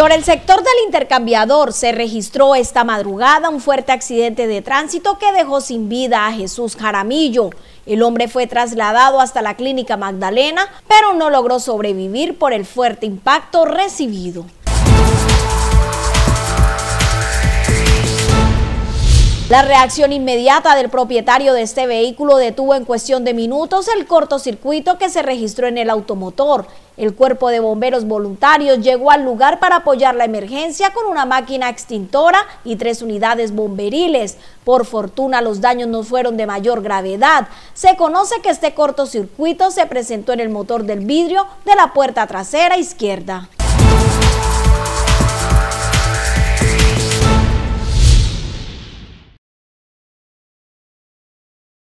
Sobre el sector del Intercambiador se registró esta madrugada un fuerte accidente de tránsito que dejó sin vida a Jesús Jaramillo. El hombre fue trasladado hasta la clínica Magdalena, pero no logró sobrevivir por el fuerte impacto recibido. La reacción inmediata del propietario de este vehículo detuvo en cuestión de minutos el cortocircuito que se registró en el automotor. El cuerpo de bomberos voluntarios llegó al lugar para apoyar la emergencia con una máquina extintora y 3 unidades bomberiles. Por fortuna, los daños no fueron de mayor gravedad. Se conoce que este cortocircuito se presentó en el motor del vidrio de la puerta trasera izquierda.